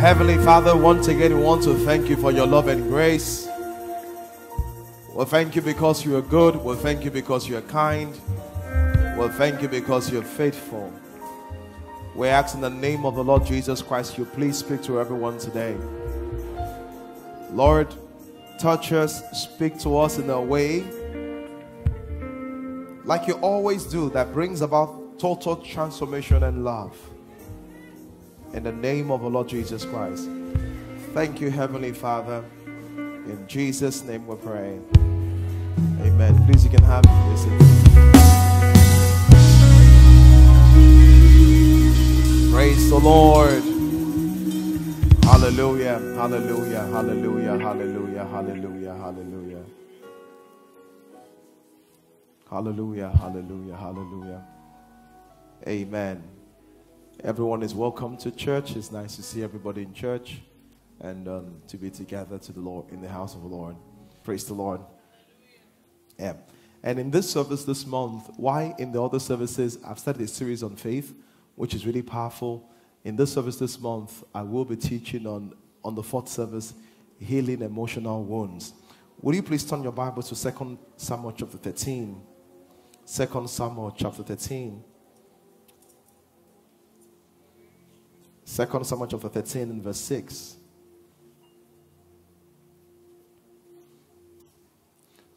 Heavenly Father, once again, we want to thank you for your love and grace. Well, thank you because you are good. Well, thank you because you are kind. Well, thank you because you are faithful. We ask in the name of the Lord Jesus Christ, you please speak to everyone today. Lord, touch us, speak to us in a way like you always do, that brings about total transformation and love. In the name of the Lord Jesus Christ. Thank you, Heavenly Father. In Jesus' name we pray. Amen. Please, you can have your seat. Praise the Lord. Hallelujah. Hallelujah. Hallelujah. Hallelujah. Hallelujah. Hallelujah. Hallelujah. Hallelujah. Hallelujah. Amen. Everyone is welcome to church. It's nice to see everybody in church and to be together to the Lord in the house of the Lord. Praise the Lord. Yeah. And in this service this month, why in the other services I've started a series on faith, which is really powerful. In this service this month, I will be teaching on the fourth service, healing emotional wounds. Will you please turn your Bibles to Second Samuel chapter 13? Second Samuel chapter 13. 2 Samuel chapter 13 and verse 6.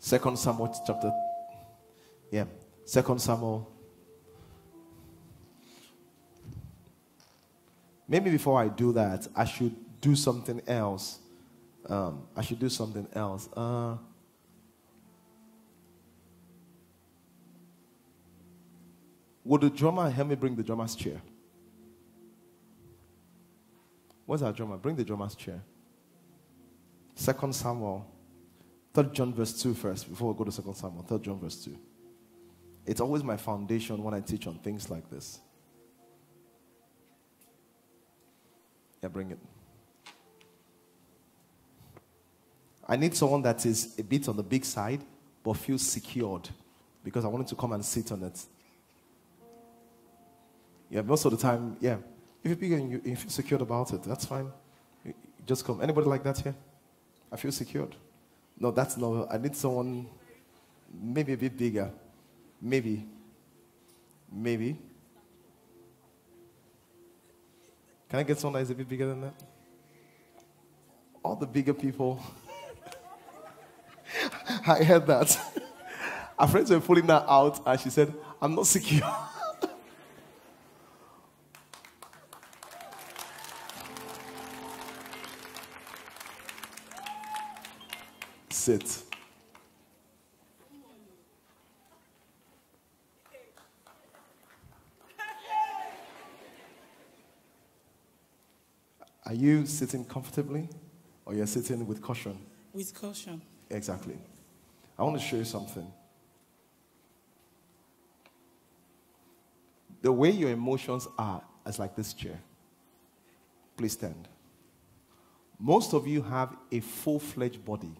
2 Samuel chapter... Yeah. 2 Samuel. Maybe before I do that, I should do something else. Would the drummer help me bring the drummer's chair? Where's our drummer? Bring the drummer's chair. 2 Samuel. 3 John verse 2 first, before we go to 2 Samuel. 3 John verse 2. It's always my foundation when I teach on things like this. Yeah, bring it. I need someone that is a bit on the big side, but feels secured, because I wanted to come and sit on it. Yeah, most of the time, yeah. If you're big and you feel secured about it, that's fine. You just come. Anybody like that here? I feel secured. No, that's not. I need someone maybe a bit bigger. Maybe. Can I get someone that is a bit bigger than that? All the bigger people. I heard that. Our friends were pulling her out and she said, I'm not secure. Sit. Are you sitting comfortably, or you're sitting with caution? With caution. Exactly. I want to show you something. The way your emotions are is like this chair. Please stand. Most of you have a full-fledged body,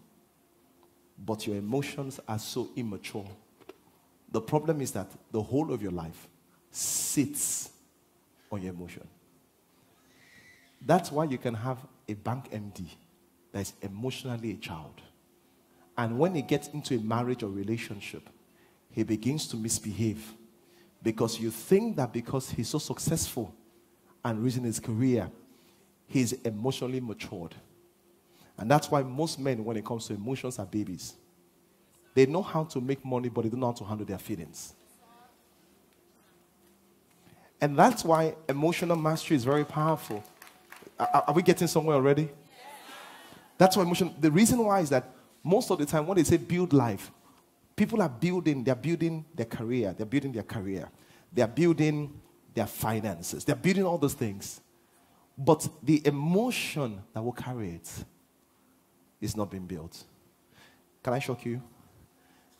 but your emotions are so immature. The problem is that the whole of your life sits on your emotion. That's why you can have a bank MD that is emotionally a child. And when he gets into a marriage or relationship, he begins to misbehave, because you think that because he's so successful and raising his career, he's emotionally matured. And that's why most men, when it comes to emotions, are babies. They know how to make money, but they don't know how to handle their feelings. And that's why emotional mastery is very powerful. Are we getting somewhere already? Yeah. That's why emotion. The reason why is that most of the time when they say build life, people are building. They're building their career. They're building their career. They're building their finances. They're building all those things. But the emotion that will carry it, it's not been built. Can I shock you?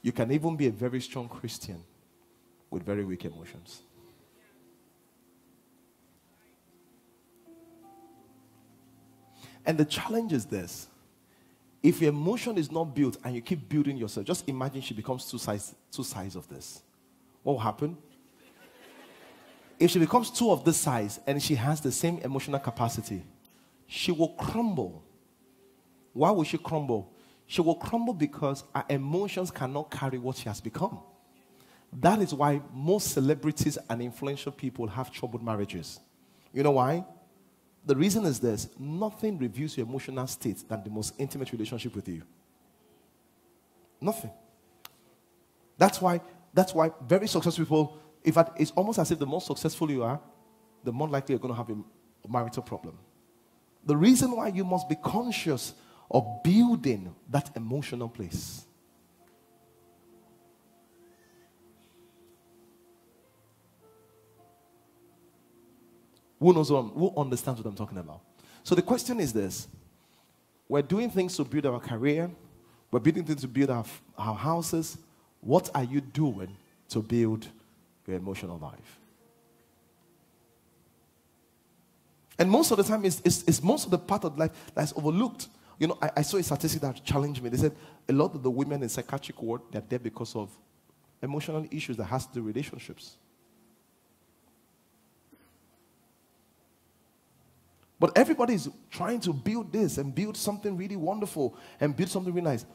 You can even be a very strong Christian with very weak emotions. And the challenge is this. If your emotion is not built and you keep building yourself, just imagine she becomes two sides of this. What will happen? If she becomes two of this size and she has the same emotional capacity, she will crumble. Why will she crumble? She will crumble because her emotions cannot carry what she has become. That is why most celebrities and influential people have troubled marriages. You know why? The reason is this: nothing reveals your emotional state than the most intimate relationship with you. Nothing. That's why very successful people, in fact, it's almost as if the more successful you are, the more likely you're going to have a marital problem. The reason why you must be conscious of building that emotional place. Who understands what I'm talking about? So the question is this: we're doing things to build our career, we're building things to build our houses. What are you doing to build your emotional life? And most of the time, it's most of the part of life that's overlooked. You know, I saw a statistic that challenged me. They said a lot of the women in psychiatric ward, they're there because of emotional issues that has to do with relationships. But everybody is trying to build this and build something really wonderful and build something really nice.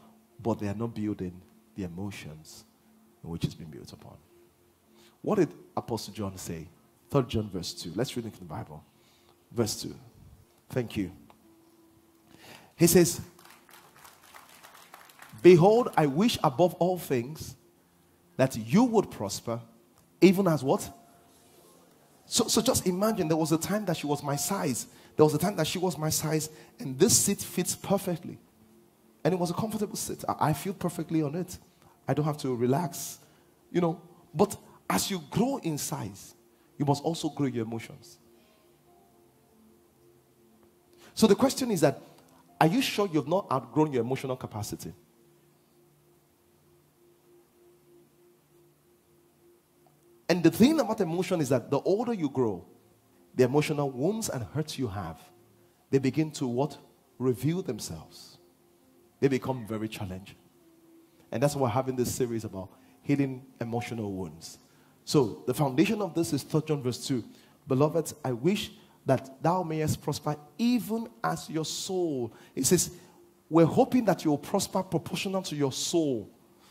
But they are not building the emotions in which it's been built upon. What did Apostle John say? 3rd John verse 2. Let's read it in the Bible. Verse 2. Thank you. He says, "Behold, I wish above all things that you would prosper, even as" what? So just imagine, there was a time that she was my size. There was a time that she was my size, and this seat fits perfectly. And it was a comfortable seat. I feel perfectly on it. I don't have to relax, you know. But as you grow in size, you must also grow your emotions. So the question is that, are you sure you've not outgrown your emotional capacity? And the thing about emotion is that the older you grow, the emotional wounds and hurts you have, they begin to what? Reveal themselves. They become very challenging. And that's why we're having this series about healing emotional wounds. So the foundation of this is 3 John verse 2. Beloved, I wish that thou mayest prosper even as your soul. It says, we're hoping that you will prosper proportional to your soul.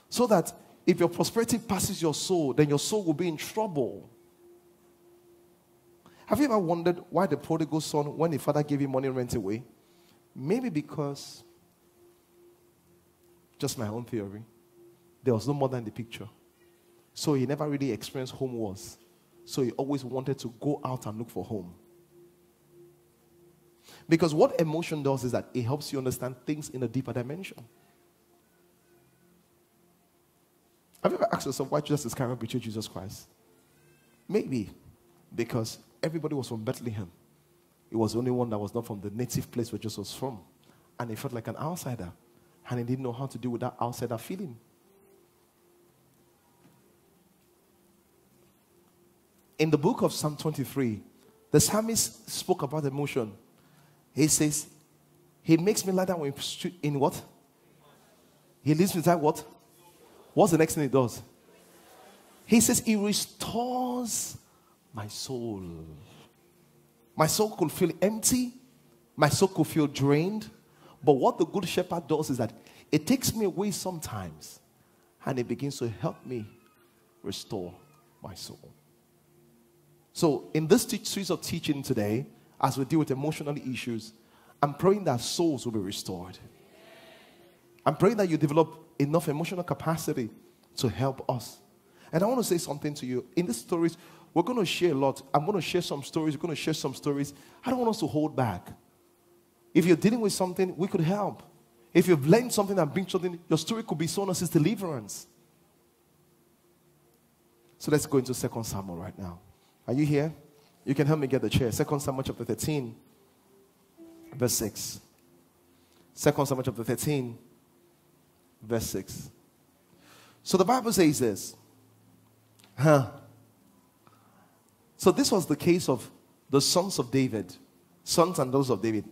So that if your prosperity passes your soul, then your soul will be in trouble. Have you ever wondered why the prodigal son, when the father gave him money, ran away? Maybe because, just my own theory, there was no more than the picture. So he never really experienced home was. So he always wanted to go out and look for home. Because what emotion does is that it helps you understand things in a deeper dimension. Have you ever asked yourself why Judas Iscariot betrayed Jesus Christ? Maybe because everybody was from Bethlehem. He was the only one that was not from the native place where Jesus was from. And he felt like an outsider. And he didn't know how to deal with that outsider feeling. In the book of Psalm 23, the psalmist spoke about emotion. He says, he makes me lie down in what? He leaves me down what? What's the next thing he does? He says, he restores my soul. My soul could feel empty. My soul could feel drained. But what the good shepherd does is that it takes me away sometimes, and it begins to help me restore my soul. So in this series of teaching today, as we deal with emotional issues, I'm praying that souls will be restored. I'm praying that you develop enough emotional capacity to help us. And I want to say something to you. In these stories, we're going to share a lot. I'm going to share some stories. We're going to share some stories. I don't want us to hold back. If you're dealing with something, we could help. If you've learned something and been something, your story could be someone else's deliverance. So let's go into 2 Samuel right now. Are you here? You can help me get the chair. 2 Samuel chapter 13, verse 6. 2 Samuel chapter 13, verse 6. So the Bible says this. So this was the case of the sons of David. Sons and daughters of David.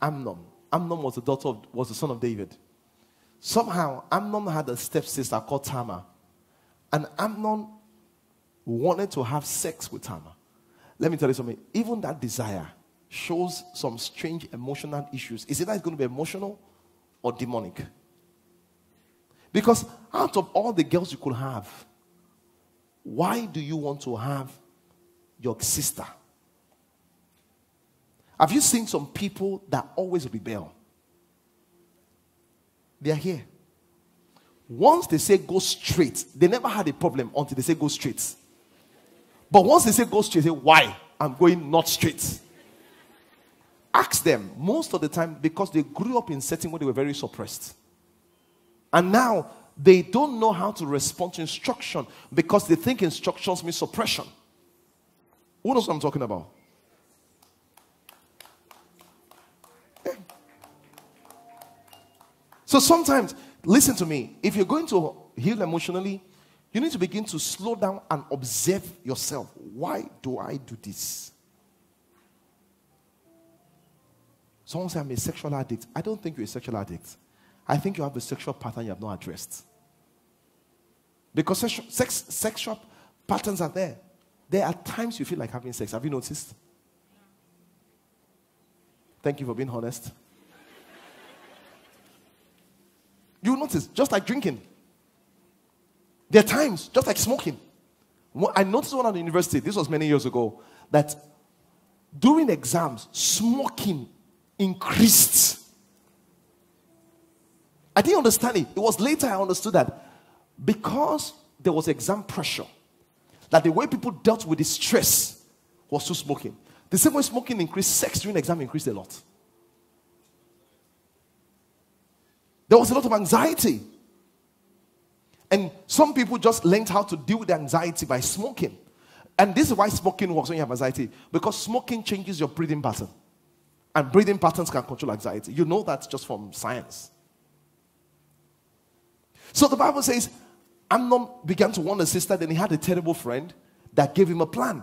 Amnon. Amnon was the son of David. Somehow, Amnon had a stepsister called Tamar. And Amnon wanted to have sex with Tamar. Let me tell you something. Even that desire shows some strange emotional issues. Is it that it's going to be emotional or demonic? Because out of all the girls you could have, why do you want to have your sister? Have you seen some people that always rebel? They are here. Once they say go straight, they never had a problem until they say go straight. But once they say go straight, they say, why? I'm going not straight. Ask them. Most of the time, because they grew up in a setting where they were very suppressed. And now, they don't know how to respond to instruction because they think instructions mean suppression. Who knows what I'm talking about? Yeah. So sometimes, listen to me, if you're going to heal emotionally, you need to begin to slow down and observe yourself. Why do I do this? Someone said, I'm a sexual addict. I don't think you're a sexual addict. I think you have a sexual pattern you have not addressed. Because sexual patterns are there. There are times you feel like having sex. Have you noticed? Thank you for being honest. You notice, just like drinking. There are times, just like smoking. I noticed one at the university, this was many years ago, that during exams, smoking increased. I didn't understand it. It was later I understood that because there was exam pressure, that the way people dealt with the stress was through smoking. The same way smoking increased, sex during exam increased a lot. There was a lot of anxiety. And some people just learned how to deal with the anxiety by smoking. And this is why smoking works when you have anxiety. Because smoking changes your breathing pattern. And breathing patterns can control anxiety. You know that just from science. So the Bible says, Amnon began to warn his sister, then he had a terrible friend that gave him a plan.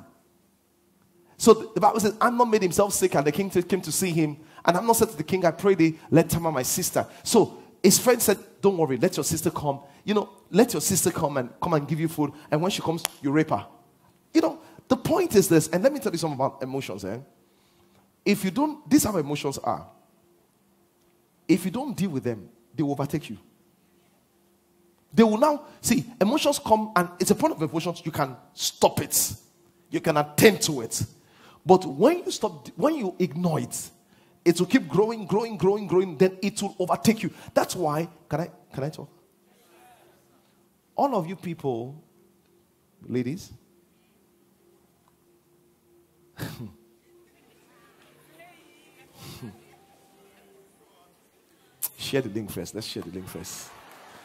So the Bible says, Amnon made himself sick and the king came to see him. And Amnon said to the king, I pray thee, let Tamar my sister. So his friend said, don't worry, let your sister come. You know, let your sister come and give you food. And when she comes, you rape her. You know, the point is this, and let me tell you something about emotions. If you don't, this is how emotions are. If you don't deal with them, they will overtake you. They will now, see, emotions come and it's a point of emotions, you can stop it. You can attend to it. But when you stop, when you ignore it, it will keep growing, growing, growing, growing, then it will overtake you. That's why, can I talk? All of you people, ladies, share the link first, let's share the link first.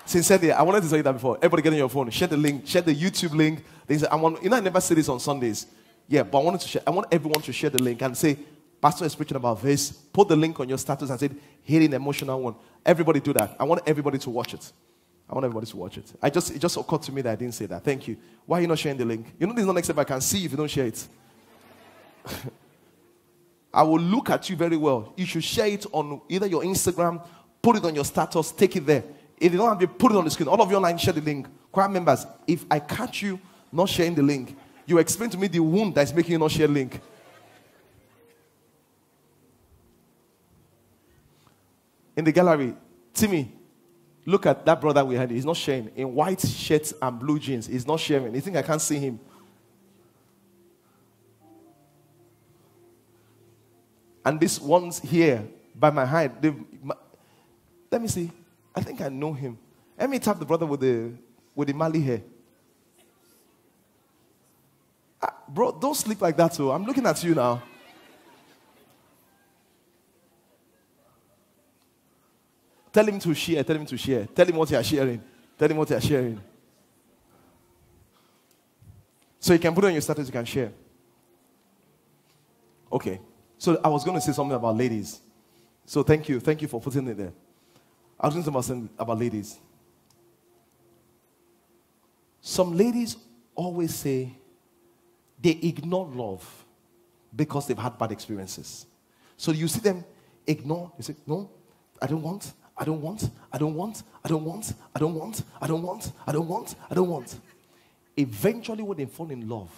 Sincerely, I wanted to tell you that before. Everybody get on your phone. Share the link. Share the YouTube link. They say, I never say this on Sundays. Yeah, but I wanted to share. I want everyone to share the link and say, Pastor is preaching about this. Put the link on your status and say, healing emotional one. Everybody do that. I want everybody to watch it. I want everybody to watch it. It just occurred to me that I didn't say that. Thank you. Why are you not sharing the link? You know this is not next step. I can see if you don't share it. I will look at you very well. You should share it on either your Instagram, put it on your status, take it there. If you don't have it, put it on the screen. All of you online, share the link. Choir members, if I catch you not sharing the link, you explain to me the wound that's making you not share the link. In the gallery, Timmy, look at that brother we had. He's not sharing. In white shirts and blue jeans, he's not sharing. You think I can't see him? And this one's here by my height. Let me see. I think I know him. Let me tap the brother with the Mali hair. Bro, don't sleep like that, so I'm looking at you now. Tell him to share. Tell him to share. Tell him what you are sharing. Tell him what you are sharing. So you can put it on your status. You can share. Okay. So I was going to say something about ladies. So thank you. Thank you for putting it there. I was thinking about ladies. Some ladies always say they ignore love because they've had bad experiences. So you see them ignore. You say, no, I don't want, I don't want, I don't want, I don't want, I don't want, I don't want, I don't want, I don't want. Eventually when they fall in love,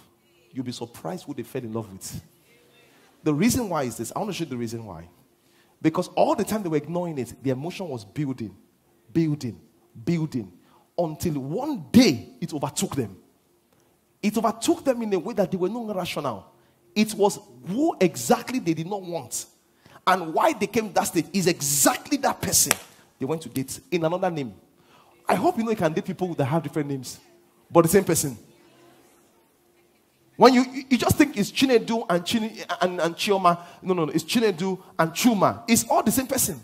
you'll be surprised who they fell in love with. The reason why is this. I want to show you the reason why. Because all the time they were ignoring it, the emotion was building, building, building, until one day it overtook them. It overtook them in a way that they were not rational. It was who exactly they did not want. And why they came to that stage is exactly that person they went to date in another name. I hope you know you can date people that have different names, but the same person. When you just think it's Chinedu and Chioma. No, it's Chinedu and Chuma. It's all the same person.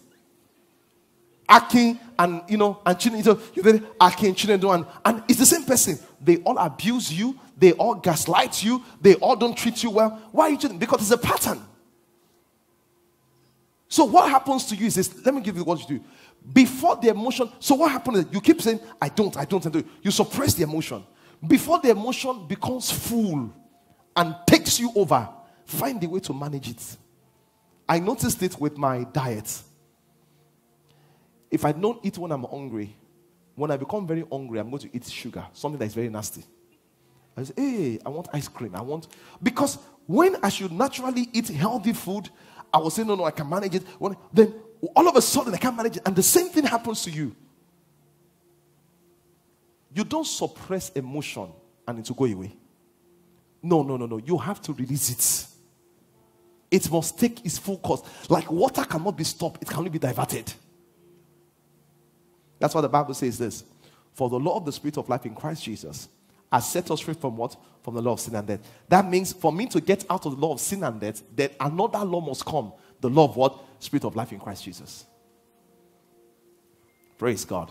Akin and, and Chinedu, Akin, Chinedu, and it's the same person. They all abuse you. They all gaslight you. They all don't treat you well. Why are you cheating? Because it's a pattern. So what happens to you is this. Let me give you what you do. Before the emotion, so what happens is you keep saying, I don't. You suppress the emotion. Before the emotion becomes full and takes you over, find a way to manage it. I noticed it with my diet. If I don't eat when I'm hungry, when I become very hungry, I'm going to eat sugar, something that is very nasty. I say, hey, I want ice cream. Because when I should naturally eat healthy food, I will say, no, I can manage it. Then all of a sudden, I can't manage it. And the same thing happens to you. You don't suppress emotion and it will go away. No. You have to release it. It must take its full course. Like water cannot be stopped. It can only be diverted. That's why the Bible says this. For the law of the Spirit of life in Christ Jesus has set us free from what? From the law of sin and death. That means for me to get out of the law of sin and death, then another law must come. The law of what? Spirit of life in Christ Jesus. Praise God.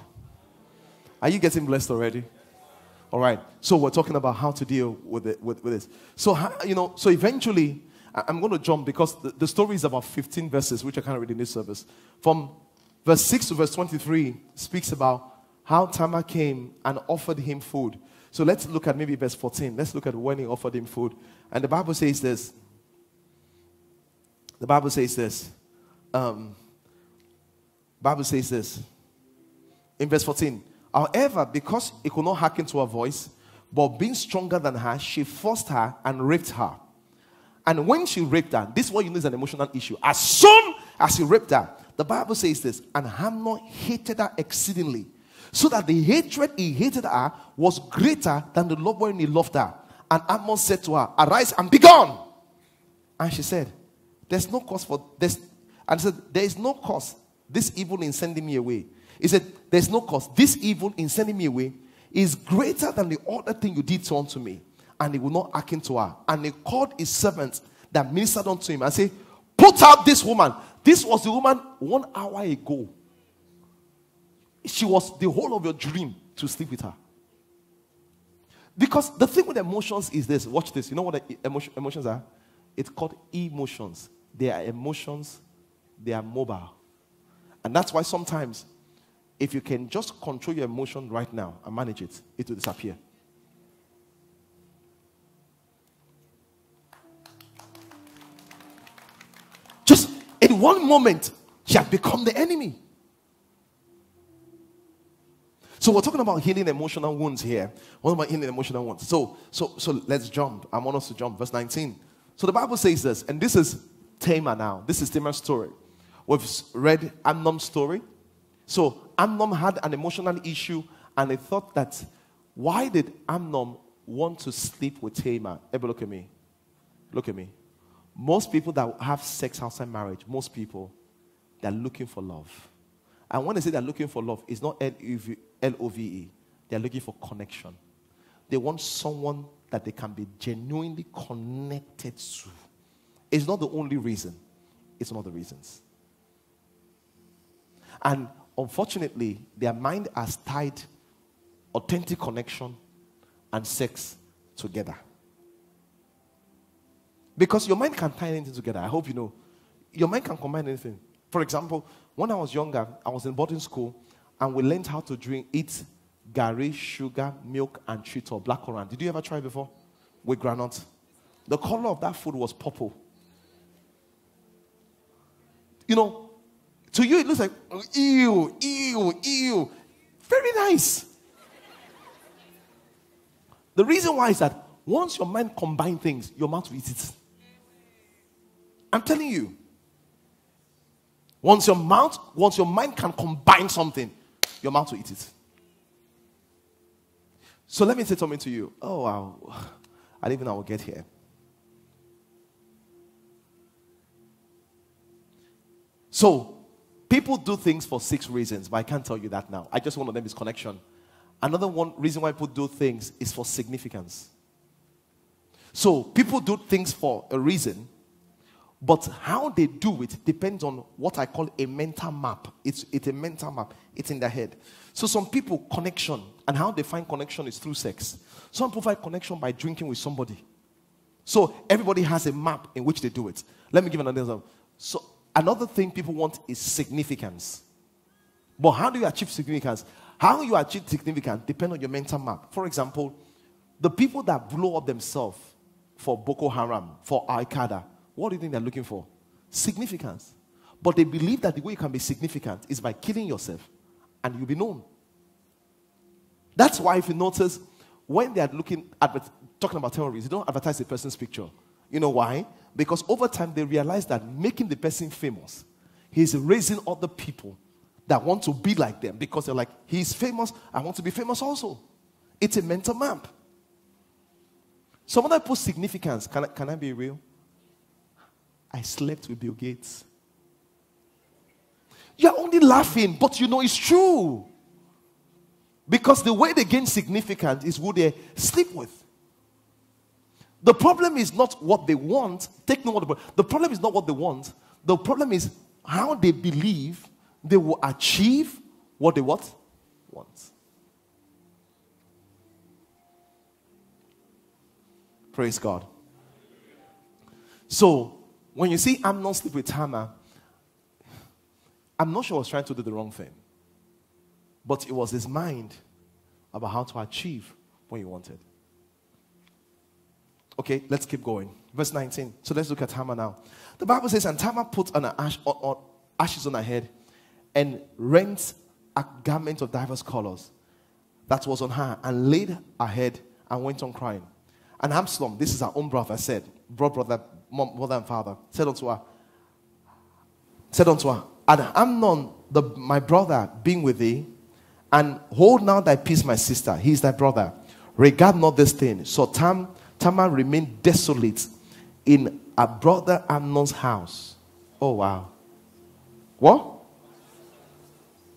Are you getting blessed already? All right. So we're talking about how to deal with this. So, so eventually, I'm going to jump because the story is about 15 verses, which I can't read in this service. From verse 6 to verse 23 speaks about how Tamar came and offered him food. So let's look at maybe verse 14. Let's look at when he offered him food. And the Bible says this. The Bible says this. Bible says this. In verse 14. However, because he could not hearken to her voice, but being stronger than her, she forced her and raped her. And when she raped her, this is what you know is an emotional issue. As soon as he raped her, the Bible says this, and Hamnon hated her exceedingly, so that the hatred he hated her was greater than the love when he loved her. And Hamnon said to her, "Arise and be gone." And she said, "There's no cause for this." And said, "There is no cause. This evil in sending me away." He said, "There's no cause. This evil in sending me away is greater than the other thing you did unto me." And he will not hearken to her. And he called his servants that ministered unto him and said, "Put out this woman." This was the woman 1 hour ago. She was the whole of your dream to sleep with her. Because the thing with emotions is this. Watch this. You know what emotions are? It's called emotions. They are emotions. They are mobile. And that's why sometimes, if you can just control your emotion right now and manage it, it will disappear. Just in one moment, she had become the enemy. So we're talking about healing emotional wounds here. What about healing emotional wounds? So let's jump. I want us to jump. Verse 19. So the Bible says this, and this is Tamar now. This is Tamar's story. We've read Amnon's story. So Amnon had an emotional issue, and they thought that, why did Amnon want to sleep with Tamar? Everybody look at me. Look at me. Most people that have sex outside marriage, most people, they're looking for love. And when they say they're looking for love, it's not L-O-V-E. They're looking for connection. They want someone that they can be genuinely connected to. It's not the only reason. It's one of the reasons. And unfortunately, their mind has tied authentic connection and sex together. Because your mind can tie anything together. I hope you know. Your mind can combine anything. For example, when I was younger, I was in boarding school, and we learned how to eat gari, sugar, milk, and chito, or blackcurrant. Did you ever try before? With granite. The color of that food was purple. You know, to you, it looks like, ew, ew, ew. Very nice. The reason why is that once your mind combines things, your mouth will eat it. I'm telling you. Once your mind can combine something, your mouth will eat it. So let me say something to you. Oh, wow. I didn't even know I would get here. So, people do things for 6 reasons, but I can't tell you that now. I just one of them is connection. Another one reason why people do things is for significance. So, people do things for a reason, but how they do it depends on what I call a mental map. It's a mental map. It's in their head. So some people, connection, and how they find connection is through sex. Some provide connection by drinking with somebody. So everybody has a map in which they do it. Let me give another example. So another thing people want is significance. But how do you achieve significance? How you achieve significance depends on your mental map. For example, the people that blow up themselves for Boko Haram, for Al Qaeda, what do you think they're looking for? Significance. But they believe that the way you can be significant is by killing yourself and you'll be known. That's why if you notice, when they are talking about terrorism, they don't advertise the person's picture. You know why? Because over time they realize that making the person famous, he's raising other people that want to be like them because they're like, he's famous, I want to be famous also. It's a mental map. So when I put significance, can I be real? I slept with Bill Gates. You're only laughing, but you know it's true. Because the way they gain significance is who they sleep with. The problem is not what they want. Take note of the problem is not what they want. The problem is how they believe they will achieve what they want. Praise God. So, when you see Amnon sleep with Tamar, I'm not sure I was trying to do the wrong thing. But it was his mind about how to achieve what he wanted. Okay, let's keep going. Verse 19. So let's look at Tamar now. The Bible says, and Tamar put ashes on her head and rent a garment of diverse colors that was on her and laid her head and went on crying. And Absalom, this is her own brother, said, mother and father, said unto her, and Amnon, my brother, being with thee, and hold now thy peace, my sister, he is thy brother. Regard not this thing. So Tamar remained desolate in her brother Amnon's house. Oh, wow. What?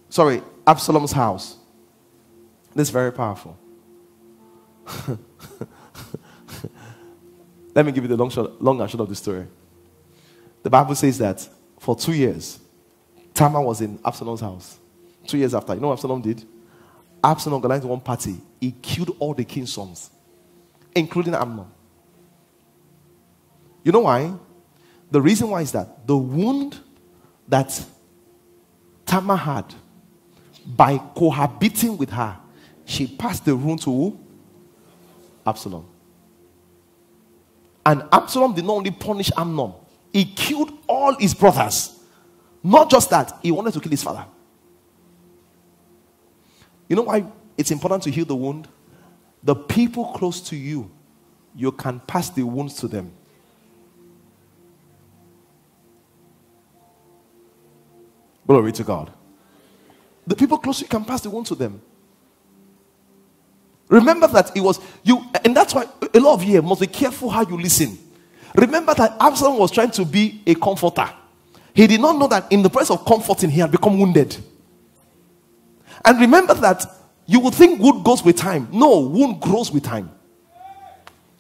Sorry, Absalom's house. This is very powerful. Let me give you the long and short of the story. The Bible says that for 2 years, Tamar was in Absalom's house. 2 years after, you know what Absalom did? Absalom organized one party. He killed all the king's sons, including Amnon. You know why? The reason why is that the wound that Tamar had by cohabiting with her, she passed the wound to who? Absalom. And Absalom did not only punish Amnon, he killed all his brothers. Not just that, he wanted to kill his father. You know why it's important to heal the wound? The people close to you, you can pass the wounds to them. Glory to God. The people close to you can pass the wound to them. Remember that it was you, and that's why a lot of you must be careful how you listen. Remember that Absalom was trying to be a comforter. He did not know that in the process of comforting, he had become wounded. And remember that you would think wound goes with time. No, wound grows with time.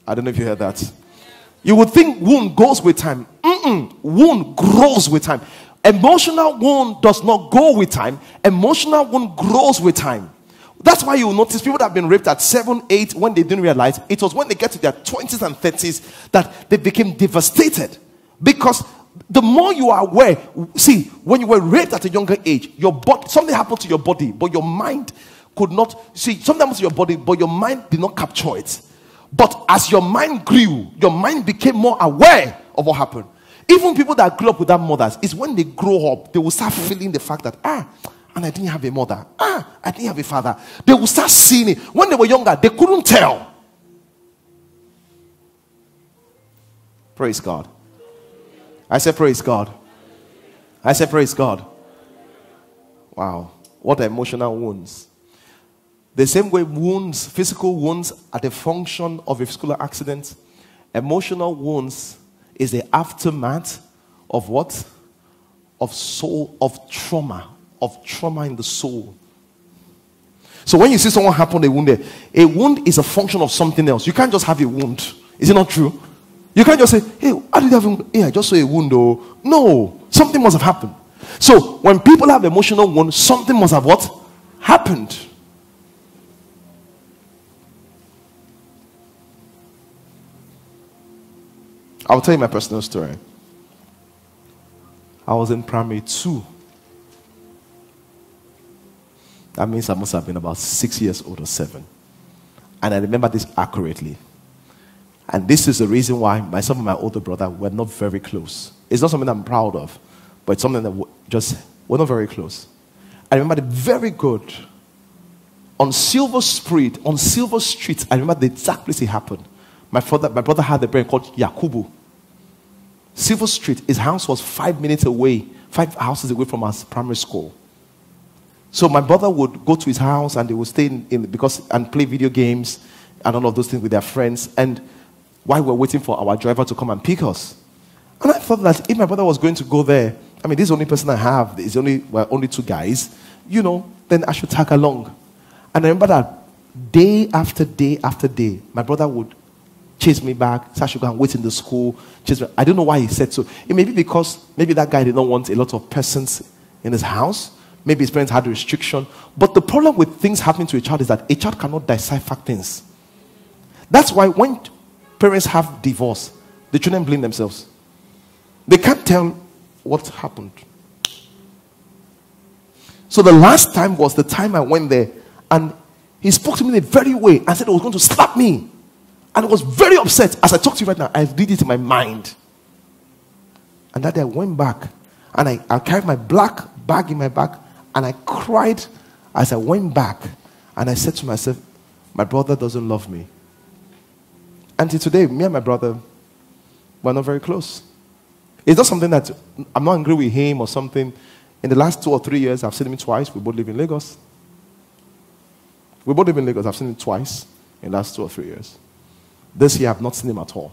I don't know if you heard that. You would think wound goes with time. Wound grows with time. Emotional wound does not go with time. Emotional wound grows with time. That's why you will notice people that have been raped at 7, 8, when they didn't realize, it was when they get to their 20s and 30s that they became devastated. Because the more you are aware, see, when you were raped at a younger age, your body, something happened to your body, but your mind could not, see, something happened to your body, but your mind did not capture it. But as your mind grew, your mind became more aware of what happened. Even people that grew up without mothers, it's when they grow up, they will start feeling the fact that, and I didn't have a mother. I didn't have a father. They will start seeing it. When they were younger, they couldn't tell. Praise God. I said, praise God. I said, praise God. Wow. What emotional wounds. The same way wounds, physical wounds are the function of a physical accident. Emotional wounds is the aftermath of what? Of soul, of trauma in the soul. So when you see someone happen a wound is a function of something else. You can't just have a wound. Is it not true? You can't just say, hey, how did you have a wound? Hey, I just saw a wound. Oh. No, something must have happened. So when people have emotional wounds, something must have what? Happened. I'll tell you my personal story. I was in primary 2. That means I must have been about 6 years old or 7. And I remember this accurately. And this is the reason why myself and my older brother were not very close. It's not something I'm proud of, but it's something that just, we're not very close. I remember it very good. On Silver Street, I remember the exact place it happened. My brother had a brand called Yakubu. Silver Street, his house was 5 minutes away, 5 houses away from our primary school. So my brother would go to his house and they would stay and play video games and all of those things with their friends. And while we're waiting for our driver to come and pick us, and I thought that if my brother was going to go there, I mean, this is the only person I have. We're only 2 guys, you know. Then I should tag along. And I remember that day after day after day, my brother would chase me back. So I should go and wait in the school. Chase me. I don't know why he said so. It may be because maybe that guy did not want a lot of persons in his house. Maybe his parents had a restriction. But the problem with things happening to a child is that a child cannot decipher things. That's why when parents have divorce, the children blame themselves. They can't tell what happened. So the last time was the time I went there. And he spoke to me in a very way. I said he was going to slap me. And I was very upset. As I talk to you right now, I did it in my mind. And that day I went back. And I carried my black bag in my back. And I cried as I went back. And I said to myself, my brother doesn't love me. Until today, me and my brother, we're not very close. It's not something that I'm not angry with him or something. In the last 2 or 3 years, I've seen him twice. We both live in Lagos. We both live in Lagos. I've seen him twice in the last 2 or 3 years. This year, I've not seen him at all.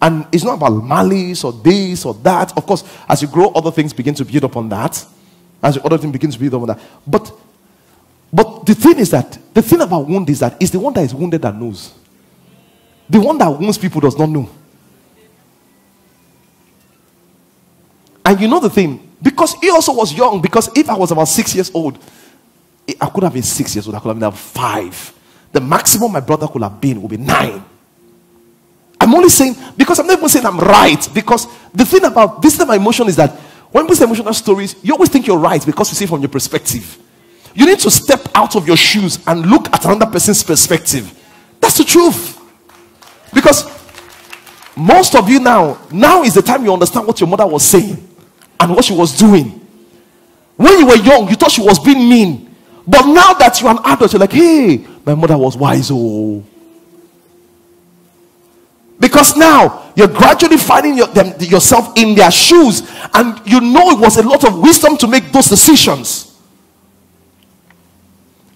And it's not about malice or this or that. Of course, as you grow, other things begin to build upon that. But the thing is that, the thing about wound is that it's the one that is wounded that knows. The one that wounds people does not know. And you know the thing, because he also was young, because if I was about 6 years old, I could have been 6 years old, I could have been 5. The maximum my brother could have been would be 9. I'm only saying, because I'm not even saying I'm right, because the thing about this type of emotion is that when we say emotional stories, you always think you're right because you see it from your perspective. You need to step out of your shoes and look at another person's perspective. That's the truth. Because most of you now is the time you understand what your mother was saying. And what she was doing. When you were young, you thought she was being mean. But now that you're an adult, you're like, hey, my mother was wise. Oh. Because now, you're gradually finding yourself in their shoes. And you know it was a lot of wisdom to make those decisions.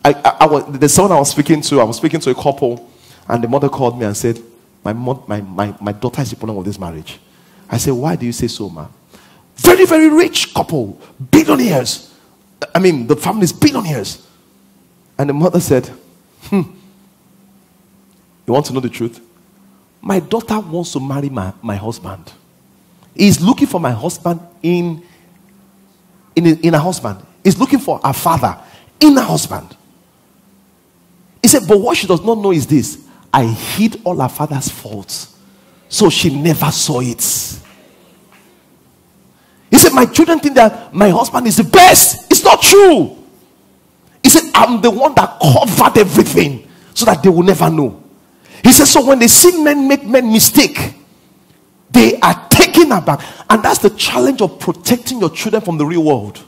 The son I was speaking to, a couple. And the mother called me and said, my daughter is the problem with this marriage. I said, why do you say so, ma? Very, very rich couple. Billionaires. I mean, the family is billionaires. And the mother said, you want to know the truth? My daughter wants to marry my husband. He's looking for my husband in a husband. He's looking for her father in a husband. He said, but what she does not know is this. I hid all her father's faults. So she never saw it. He said, my children think that my husband is the best. It's not true. He said, I'm the one that covered everything so that they will never know. He said, so when they see men make men mistake, they are taken aback. And that's the challenge of protecting your children from the real world.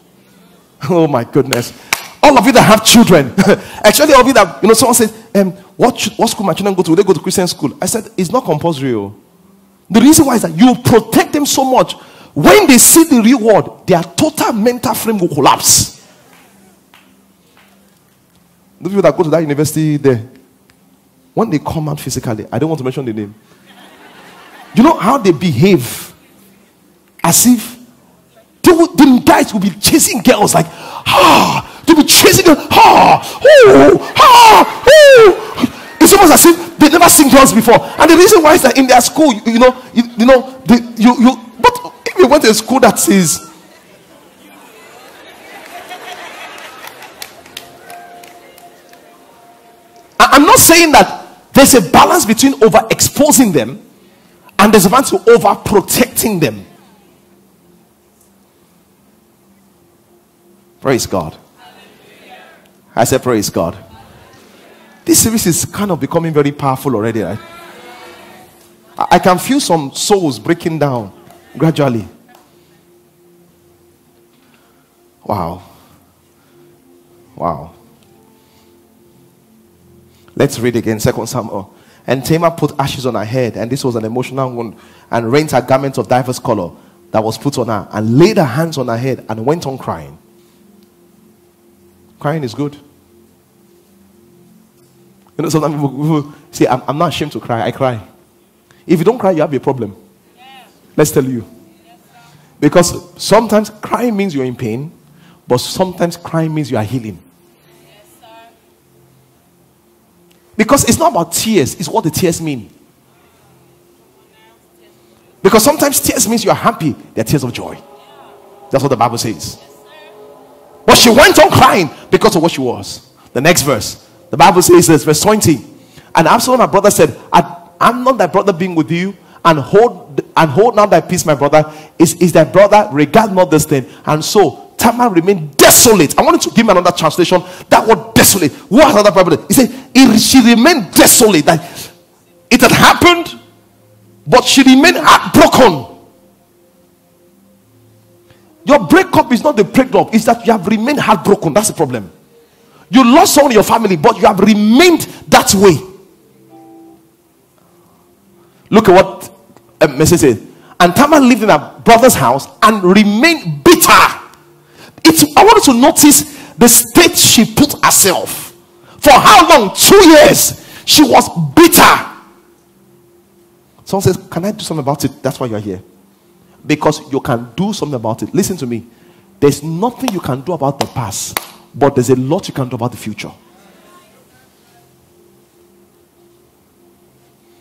Oh my goodness. All of you that have children. Actually, all of you that, someone says, what school my children go to? Will they go to Christian school? I said, it's not compulsory. The reason why is that you protect them so much. When they see the real world, their total mental frame will collapse. The people that go to that university there, when they come out physically, I don't want to mention the name. You know how they behave? As if the guys will be chasing girls like, ah, they'll be chasing girls, ah, oh, ah, oh. It's almost as if they never seen girls before. And the reason why is that in their school, but if you went to a school that says, I'm not saying that there's a balance between overexposing them and there's a balance to overprotecting them. Praise God. I said, praise God. This service is kind of becoming very powerful already, right? I can feel some souls breaking down gradually. Wow. Wow. Let's read again, 2 Samuel. And Tamar put ashes on her head, and this was an emotional wound, and rent her garment of diverse color that was put on her, and laid her hands on her head, and went on crying. Crying is good. You know, sometimes people say, I'm not ashamed to cry. I cry. If you don't cry, you have a problem. Yeah. Let's tell you. Because sometimes crying means you're in pain, but sometimes crying means you are healing. Yes, sir. Because it's not about tears. It's what the tears mean. Because sometimes tears means you're happy. They're tears of joy. That's what the Bible says. Yes, sir. But she went on crying because of what she was. The next verse. The Bible says this, verse 20. And Absalom, my brother, said, I'm not thy brother being with you, and hold not thy peace, my brother. Is thy brother, regard not this thing. And so Tamar remained desolate. I wanted to give him another translation. That word desolate. Who has another problem? He said, she remained desolate. Like, it had happened, but she remained heartbroken. Your breakup is not the breakup, it's that you have remained heartbroken. That's the problem. You lost someone in your family, but you have remained that way. Look at what Moses said. And Tamar lived in her brother's house and remained bitter. I wanted to notice the state she put herself. For how long? 2 years. She was bitter. Someone says, can I do something about it? That's why you're here. Because you can do something about it. Listen to me. There's nothing you can do about the past. But there's a lot you can do about the future.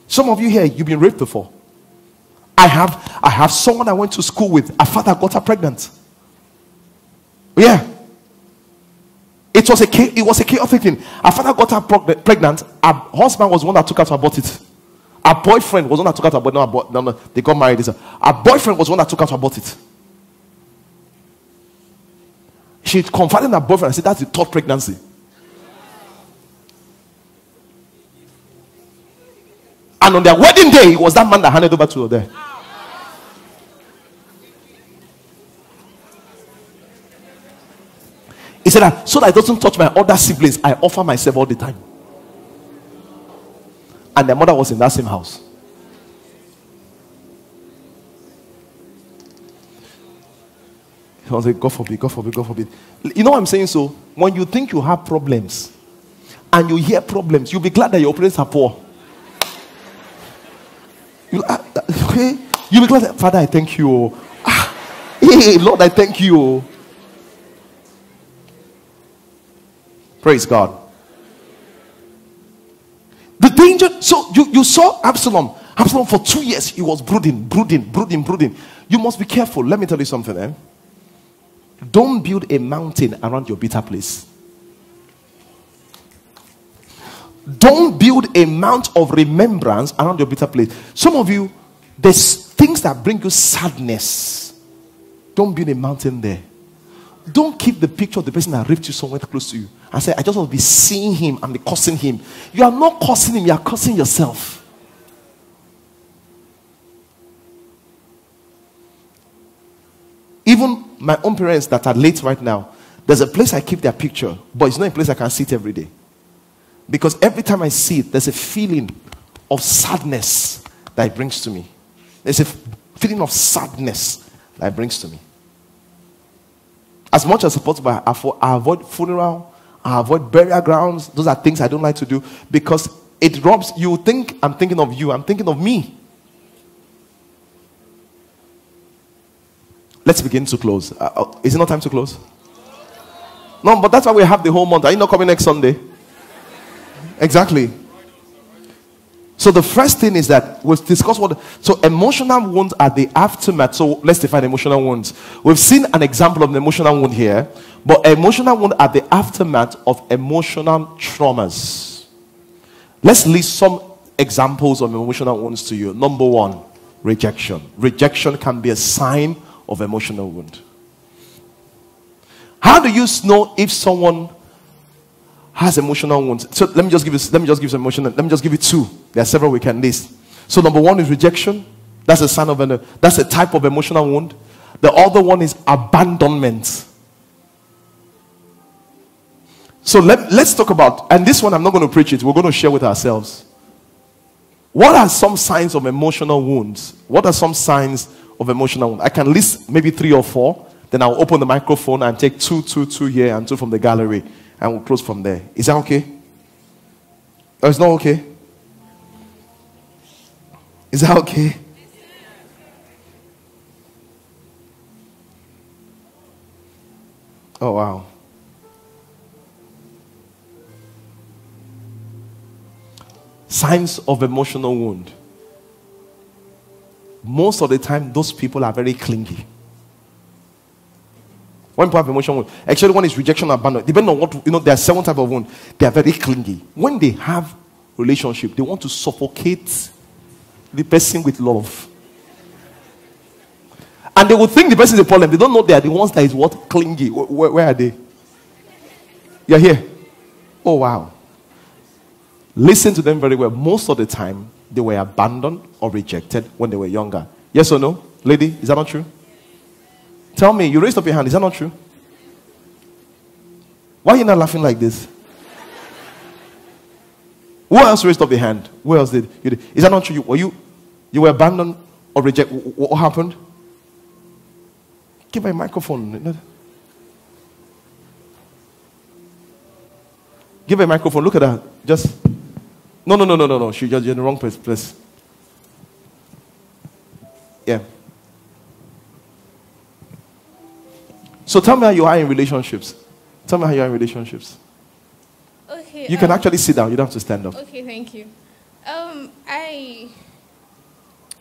Some of you here, you've been raped before. I have someone I went to school with. Her father got her pregnant. Yeah. It was a chaotic thing. Her father got her pregnant. Her husband was the one that took her to abort it. Her boyfriend was the one that took her to abort it. No, they got married. Her boyfriend was the one that took her to abort it. She confided in her boyfriend and said, that's the third pregnancy. And on their wedding day, it was that man that handed over to her there. He said, so that it doesn't touch my other siblings, I offer myself all the time. And their mother was in that same house. I was like, God forbid, God forbid, God forbid. You know what I'm saying? So, when you think you have problems and you hear problems, you'll be glad that your parents are poor. You'll be glad that, Father, I thank you. Hey, Lord, I thank you. Praise God. The danger, so you saw Absalom. Absalom for 2 years, he was brooding. You must be careful. Let me tell you something, Don't build a mountain around your bitter place. Don't build a mount of remembrance around your bitter place. Some of you, there's things that bring you sadness. Don't build a mountain there. Don't keep the picture of the person that raped you somewhere close to you and say, I just want to be seeing him and be cursing him. You are not cursing him, you are cursing yourself. Even my own parents that are late right now, there's a place I keep their picture, but it's not a place I can see it every day. Because every time I see it, there's a feeling of sadness that it brings to me. There's a feeling of sadness that it brings to me. As much as possible, I avoid funeral, I avoid burial grounds. Those are things I don't like to do because it robs you. Think I'm thinking of you, I'm thinking of me. Let's begin to close. Is it not time to close? No, but that's why we have the whole month. Are you not coming next Sunday? Exactly. So the first thing is that we'll discuss what... So emotional wounds are the aftermath. So let's define emotional wounds. We've seen an example of an emotional wound here. But emotional wounds are the aftermath of emotional traumas. Let's list some examples of emotional wounds to you. Number one, rejection. Rejection can be a sign of emotional wound. How do you know if someone has emotional wounds? So let me just give you two. There are several we can list. So number one is rejection. That's a sign of that's a type of emotional wound. The other one is abandonment. So let's talk about, and this one I'm not going to preach it. We're going to share with ourselves. What are some signs of emotional wounds? What are some signs of emotional wounds? I can list maybe three or four. Then I'll open the microphone and take two here and two from the gallery. And we'll close from there. Is that okay? Or it's not okay? Is that okay? Oh, wow. Signs of emotional wound. Most of the time, those people are very clingy. When people have emotional wound, actually one is rejection and abandonment. Depending on what, there are seven types of wound. They are very clingy. When they have relationship, they want to suffocate the person with love. And they will think the person is a problem. They don't know they are the ones that is what? Clingy. Where are they? You're here. Oh, wow. Listen to them very well. Most of the time, they were abandoned or rejected when they were younger. Yes or no? Lady, is that not true? Tell me, you raised up your hand. Is that not true? Why are you not laughing like this? Who else raised up your hand? Who else did you did? Is that not true? You were abandoned or rejected? What happened? Give me a microphone. Give her a microphone. Look at her. Just no. She just you're in the wrong place. Yeah. So tell me how you are in relationships. Tell me how you are in relationships. Okay. You can actually sit down. You don't have to stand up. Okay, thank you.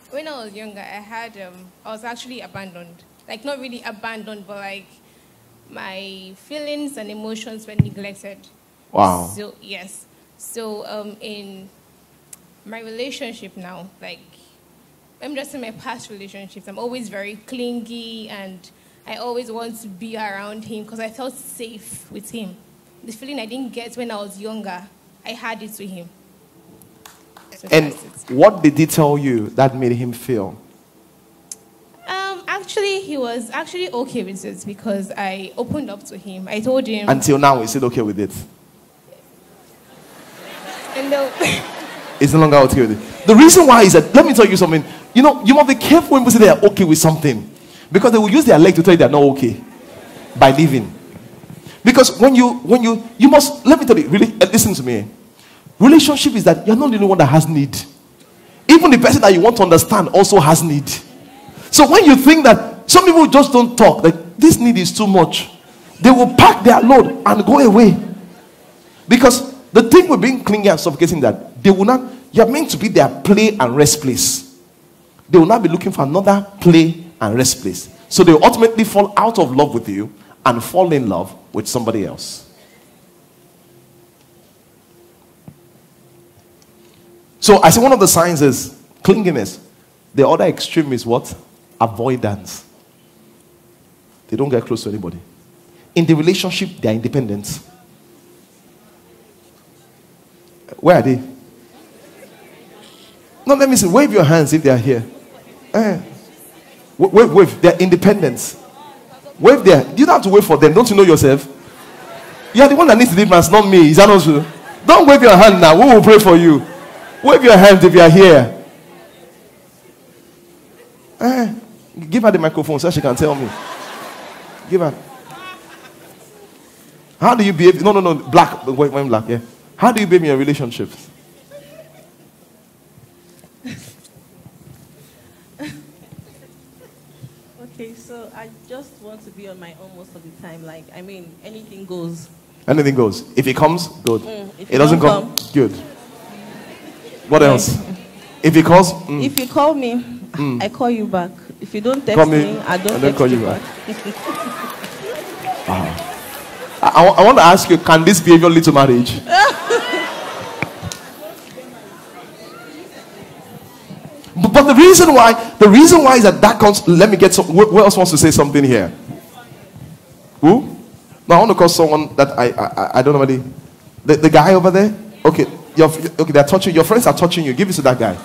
When I was younger, I was actually abandoned. Like, not really abandoned, but like, my feelings and emotions were neglected. Wow. So, yes. So, in my relationship now, like, I'm just in my past relationships, I'm always very clingy and I always want to be around him because I felt safe with him. The feeling I didn't get when I was younger, I had it with him. So and what did he tell you that made him feel? Actually, he was actually okay with it because I opened up to him. I told him... Until now, is it okay with it? And it's no longer okay with it. The reason why is that, let me tell you something. You must be careful when people say they are okay with something. Because they will use their leg to tell you they're not okay by leaving. Because when you must, let me tell you, really, listen to me. Relationship is that you're not the only one that has need. Even the person that you want to understand also has need. So when you think that some people just don't talk, that this need is too much, they will pack their load and go away. Because the thing with being clingy and suffocating that they will not, you're meant to be their play and rest place. They will not be looking for another play and rest place. So they ultimately fall out of love with you and fall in love with somebody else. So I say one of the signs is clinginess. The other extreme is what? Avoidance. They don't get close to anybody. In the relationship, they are independent. Where are they? No, let me see. Wave your hands if they are here. Wave. They're independent. Wave there. You don't have to wait for them. Don't you know yourself? You're the one that needs deliverance, not me. Is that not true? Don't wave your hand now. We will pray for you. Wave your hand if you are here. Give her the microphone so she can tell me. Give her. How do you behave? No. Black. When black, yeah. How do you behave in your relationships? Okay, so I just want to be on my own most of the time. Like, I mean, anything goes. Anything goes. If it comes, good. If it doesn't come, good. What else? If it calls. If you call me, I call you back. If you don't text me, I don't call you back. I want to ask you, can this behavior lead to marriage? But the reason why is that comes. Let me get some. Who else wants to say something here? Who? No, I want to call someone that I don't know anybody. The guy over there. Okay, okay. They're touching. Your friends are touching you. Give it to that guy.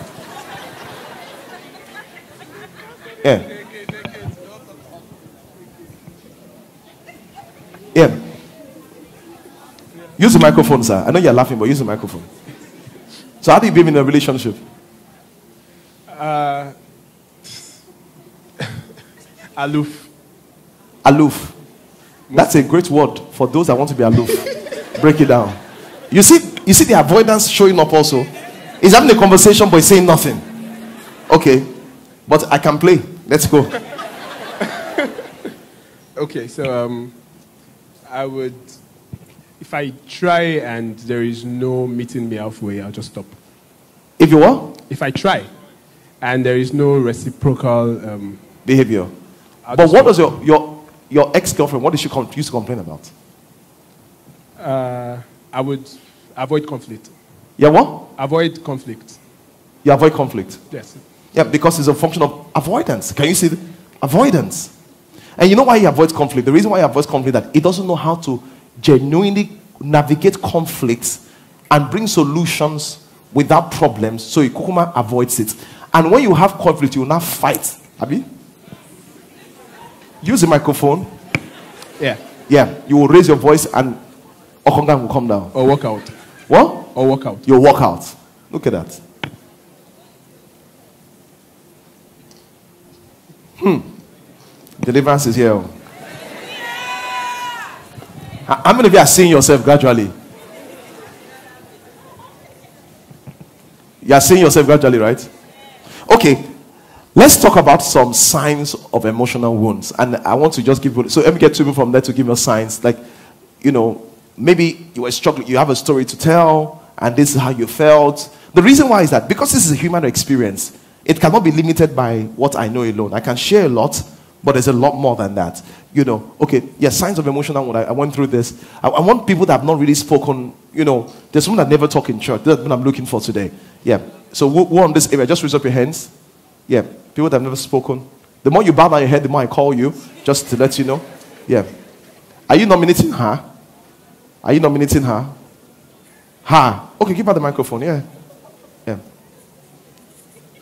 Yeah. Yeah. Use the microphone, sir. I know you're laughing, but use the microphone. So how do you behave in a relationship? Aloof. Aloof. That's a great word for those that want to be aloof. Break it down. You see the avoidance showing up also. He's having a conversation, but he's saying nothing. Okay. But I can play. Let's go. Okay, so I would, if I try and there is no meeting me halfway, I'll just stop. If you what? If I try and there is no reciprocal behavior. But what does your ex-girlfriend, what did she used to complain about? I would avoid conflict. Yeah, what? Avoid conflict. You avoid conflict? Yes. Yeah, because it's a function of avoidance. Can you see the avoidance? And you know why he avoids conflict? The reason why he avoids conflict is that he doesn't know how to genuinely navigate conflicts and bring solutions without problems, so Ikukuma avoids it. And when you have conflict, you will not fight. Abi? Use the microphone. Yeah. Yeah. You will raise your voice and Okonga will come down. Or walk out. What? Or walk out. You'll walk out. Look at that. Deliverance is here. Yeah. How many of you are seeing yourself gradually? You are seeing yourself gradually, right? Okay. Let's talk about some signs of emotional wounds. And I want to just give you... So let me get 2 people from there to give you signs. Like, you know, maybe you were struggling. You have a story to tell. And this is how you felt. The reason why is that because this is a human experience, it cannot be limited by what I know alone. I can share a lot, but there's a lot more than that. You know, okay, yeah, signs of emotional wound. I went through this. I want people that have not really spoken, you know, there's someone that never talk in church. That's what I'm looking for today. Yeah. So we're on this area. Just raise up your hands. Yeah. People that have never spoken. The more you bow down your head, the more I call you, just to let you know. Yeah. Are you nominating her? Are you nominating her? Her. Okay, give her the microphone. Yeah. Yeah.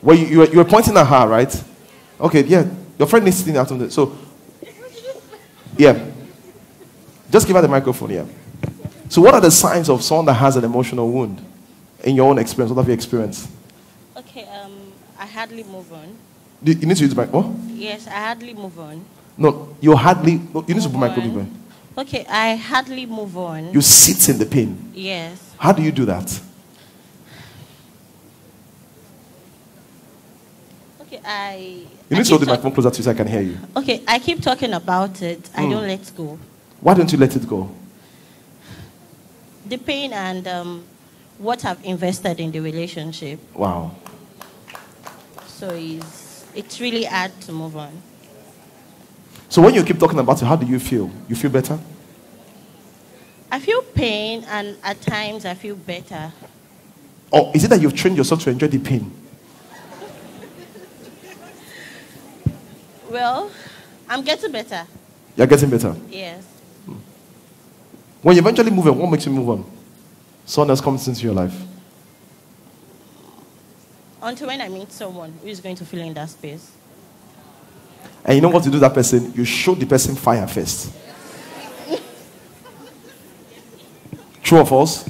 Well, you were pointing at her, right? Okay, yeah. Your friend is sitting out on the... So, yeah. Just give her the microphone, yeah. So what are the signs of someone that has an emotional wound? In your own experience, what have you experienced? Okay, I hardly move on. You need to use the mic, what? Yes, I hardly move on. No, you hardly... No, you need to put microphone. Okay, I hardly move on. You sit in the pain. Yes. How do you do that? Okay, You need to hold the microphone closer to you so I can hear you. Okay, I keep talking about it. I don't let go. Why don't you let it go? The pain and what I've invested in the relationship. Wow. So it's really hard to move on. So when you keep talking about it, how do you feel? You feel better? I feel pain and at times I feel better. Oh, is it that you've trained yourself to enjoy the pain? Well, I'm getting better. You're getting better? Yes. When you eventually move on, what makes you move on? Someone else comes into your life. Until when I meet someone who is going to fill in that space. And you know what to do to that person? You show the person fire first. True or false?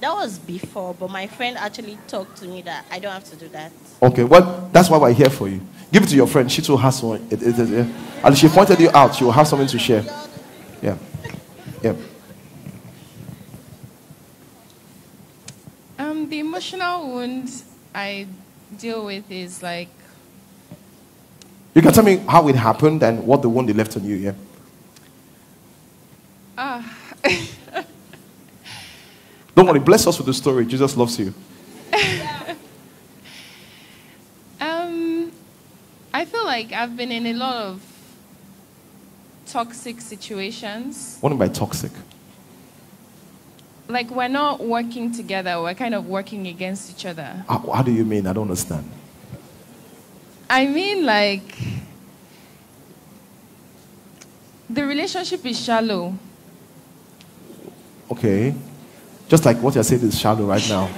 That was before, but my friend actually talked to me that I don't have to do that. Okay, well, that's why we're here for you. Give it to your friend. She too has one. And she pointed you out. She will have something to share. Yeah. Yeah. The emotional wound I deal with is like... You can tell me how it happened and what the wound they left on you, yeah? Don't worry, bless us with the story. Jesus loves you. I feel like I've been in a lot of toxic situations. What do you mean by toxic? Like, we're not working together. We're kind of working against each other. How do you mean? I don't understand. I mean, like, the relationship is shallow. Okay. Just like what you're saying is shallow right now.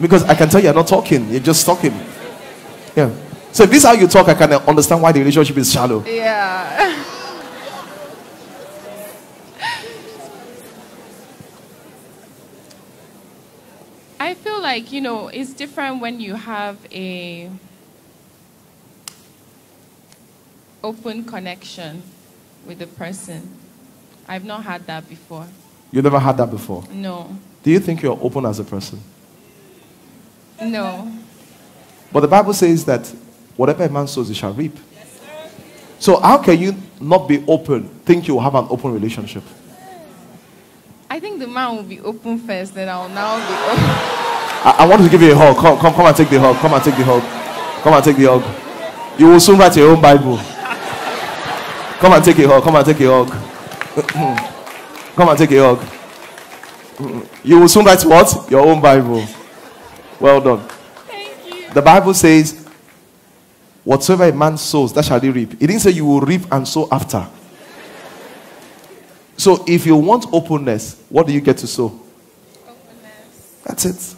Because I can tell you're not talking. You're just talking. Yeah. So if this is how you talk, I can understand why the relationship is shallow. Yeah. I feel like, you know, it's different when you have a open connection with the person. I've not had that before. You never had that before? No. Do you think you're open as a person? No. But the Bible says that whatever a man sows, he shall reap. Yes, sir. So how can you not be open, think you will have an open relationship? I think the man will be open first, then I'll now be open. I want to give you a hug. Come and take the hug. Come and take the hug. Come and take the hug. You will soon write your own Bible. Come and take a hug. Come and take a hug. Come and take a hug. You will soon write what? Your own Bible. Well done. Thank you. The Bible says, whatsoever a man sows, that shall he reap. It didn't say you will reap and sow after. So if you want openness, what do you get to sow? Openness. That's it.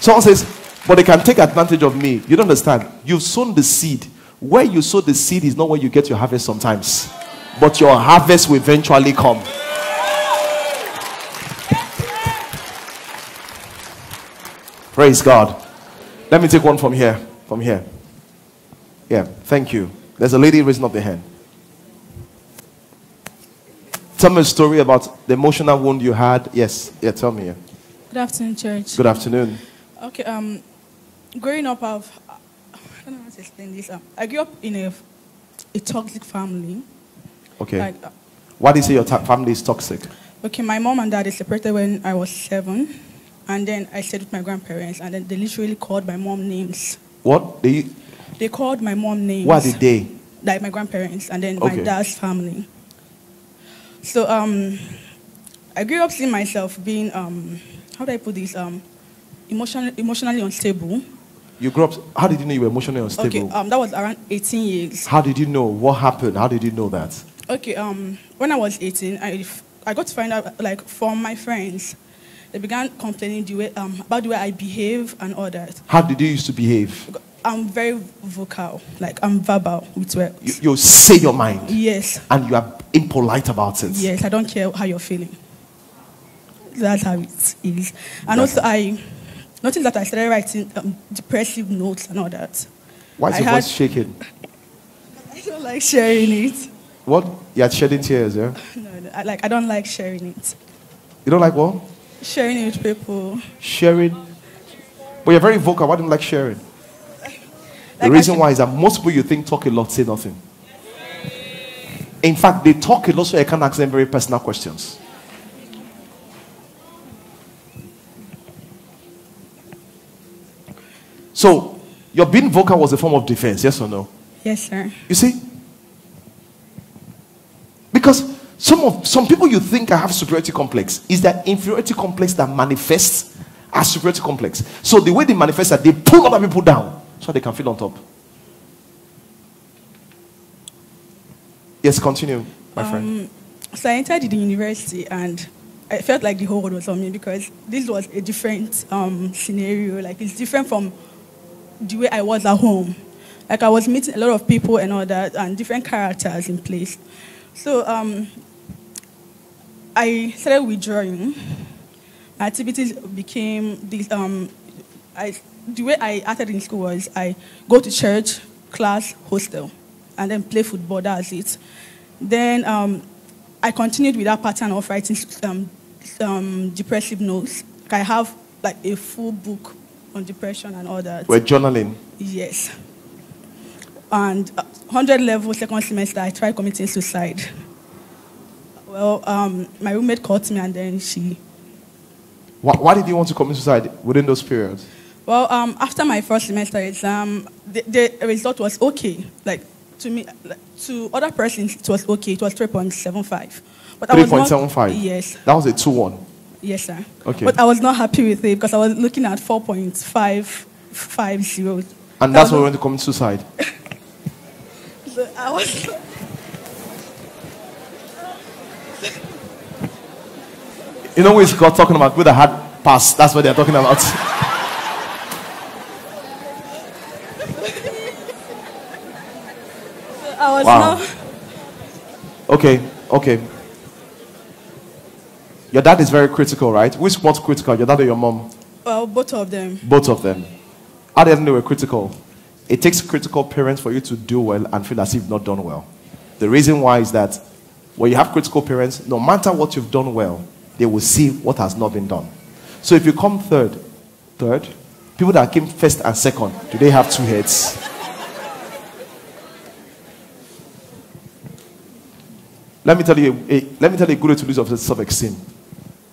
Someone says, but they can take advantage of me. You don't understand. You've sown the seed. Where you sow the seed is not where you get your harvest sometimes. But your harvest will eventually come. Praise God. Let me take one from here. From here. Yeah, thank you. There's a lady raising up her hand. Tell me a story about the emotional wound you had. Yes. Yeah, tell me. Yeah. Good afternoon, church. Good afternoon. Okay. Growing up, I don't know how to explain this. I grew up in a toxic family. Okay. Like, why do you say your family is toxic? Okay, my mom and dad, they separated when I was 7. And then I stayed with my grandparents. And then they literally called my mom names. What? They called my mom names. What did they? Like my grandparents and then my dad's family. So I grew up seeing myself being, how do I put this, emotionally unstable. You grew up, how did you know you were emotionally unstable? Okay, that was around 18 years. How did you know? What happened? How did you know that? Okay, when I was 18, I got to find out, like, from my friends. They began complaining the way, about the way I behave and all that. How did you used to behave? I'm very vocal, like I'm verbal with words. You say your mind? Yes. And you are impolite about it? Yes, I don't care how you're feeling. That's how it is. And also I... notice that I started writing depressive notes and all that. Why is your voice shaking? I don't like sharing it. What? You're shedding tears, yeah? No, I don't like sharing it. You don't like what? Sharing it with people. Sharing? But you're very vocal. Why don't you like sharing? The reason why is that most people you think talk a lot say nothing. In fact, they talk a lot so you can't ask them very personal questions. So, your being vocal was a form of defense, yes or no? Yes, sir. You see? Because some people you think I have superiority complex is that inferiority complex that manifests as superiority complex. So, the way they manifest that, they pull other people down so they can feel on top. Yes, continue, my friend. So, I entered the university and... I felt like the whole world was on me because this was a different scenario. Like, it's different from the way I was at home. Like, I was meeting a lot of people and all that, and different characters in place. So I started withdrawing. Activities became this. The way I acted in school was I go to church, class, hostel, and then play football. That's it. Then I continued with that pattern of writing depressive notes. I have like a full book on depression and all that. We're journaling. Yes. And 100 level second semester, I tried committing suicide. Well, my roommate caught me, and then she... Why did you want to commit suicide within those periods? Well, after my first semester exam, the result was okay. Like, to me, to other persons, it was okay. It was 3.75. 3.75? Yes. That was a 2-1? Yes, sir. Okay. But I was not happy with it because I was looking at 4.550. And that's why we went to commit suicide? So I was... You know what God talking about? With a hard pass. That's what they're talking about. I was Okay. Your dad is very critical, right? Which one's critical, your dad or your mom? Well, both of them. Both of them. I didn't know they were critical. It takes critical parents for you to do well and feel as if you've not done well. The reason why is that when you have critical parents, no matter what you've done well, they will see what has not been done. So if you come third, people that came first and second, do they have two heads? Let me tell you a good way to lose your self-esteem.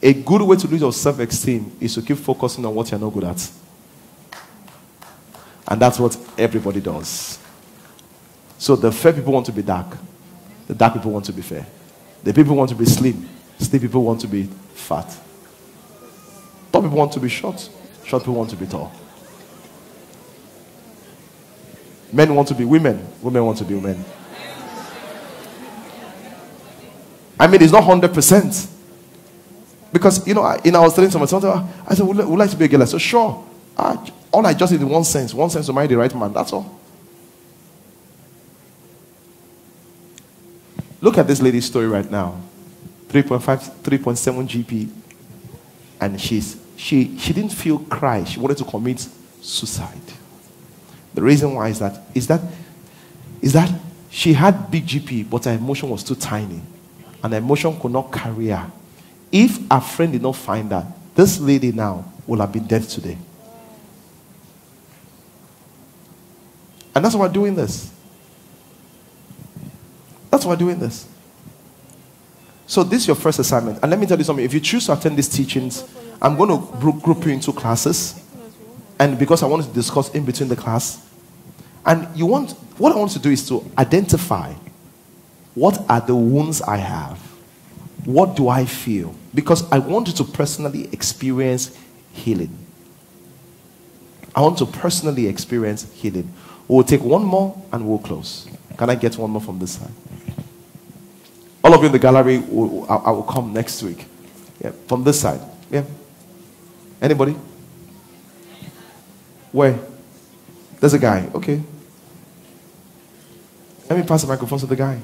A good way to lose your self-esteem is to keep focusing on what you're not good at. And that's what everybody does. So the fair people want to be dark. The dark people want to be fair. The people want to be slim. Slim people want to be fat. Tall people want to be short. Short people want to be tall. Men want to be women. Women want to be men. I mean, it's not 100%. Because, you know, I was telling someone, I said, would like to be a girl? I said, sure. All I just need is one sense to marry the right man. That's all. Look at this lady's story right now. 3.5, 3.7 GP, and she didn't feel cry. She wanted to commit suicide. The reason why is that she had big GP, but her emotion was too tiny, and her emotion could not carry her. If her friend did not find her, this lady now would have been dead today. And that's why we're doing this. That's why we're doing this. So this is your first assignment. And let me tell you something. If you choose to attend these teachings, I'm going to group you into classes. And because I want to discuss in between the class. And what I want to do is to identify what are the wounds I have. What do I feel? Because I want you to personally experience healing. I want to personally experience healing. We'll take one more and we'll close. Can I get one more from this side? All of you in the gallery, I will come next week. Yeah, from this side. Yeah. Anybody? Where? There's a guy. Okay. Let me pass the microphone to the guy.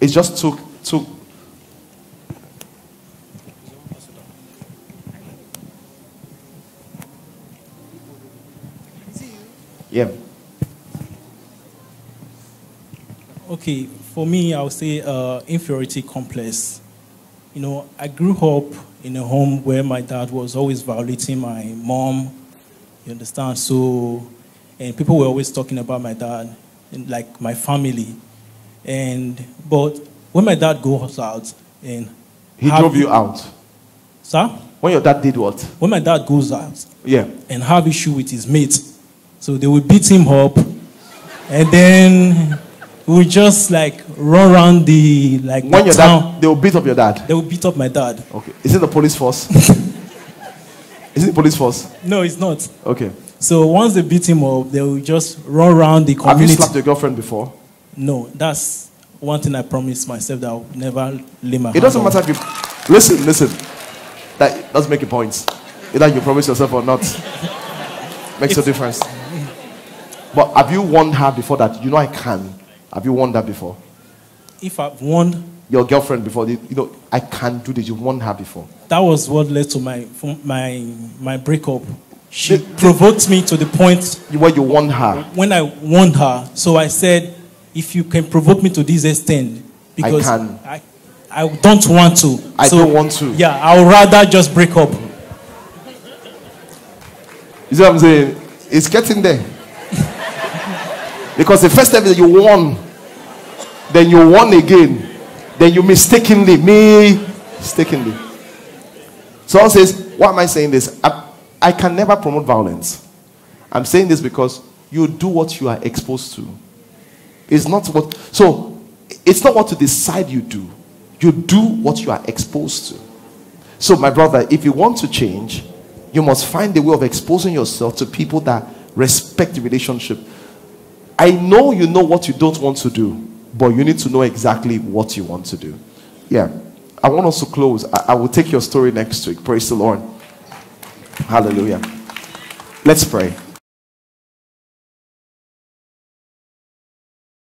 It just took. Yeah. Okay. For me, I would say inferiority complex. You know, I grew up in a home where my dad was always violating my mom, you understand? So, and people were always talking about my dad, and like my family. But when my dad goes out and... He drove you out? Sir? When your dad did what? When my dad goes out and have issue with his mate, so they will beat him up and then... We just like run around the like. When your dad, they will beat up your dad. They will beat up my dad. Okay, is it the police force? Is it the police force? No, it's not. Okay. So once they beat him up, they will just run around the community. Have you slapped your girlfriend before? No, that's one thing I promised myself that I'll never lay my. It doesn't matter if you listen. That does make a point. Either you promise yourself or not, makes a difference. But have you warned her before that? You know I can. Have you won that before? If I've won, your girlfriend before. I can't do this. You won't have before. That was what led to my breakup. She provoked me to the point where you warned her. When I warned her, so I said, if you can provoke me to this extent, because I don't want to. I don't want to. Yeah, I would rather just break up. You see what I'm saying? It's getting there. Because the first time you warn, then you warn again, then you mistakenly. Someone says, why am I saying this? I can never promote violence. I'm saying this because you do what you are exposed to. It's not what you decide you do. You do what you are exposed to. So my brother, if you want to change, you must find a way of exposing yourself to people that respect the relationship. I know you know what you don't want to do, but you need to know exactly what you want to do. Yeah. I want us to close. I will take your story next week. Praise the Lord. Hallelujah. Let's pray.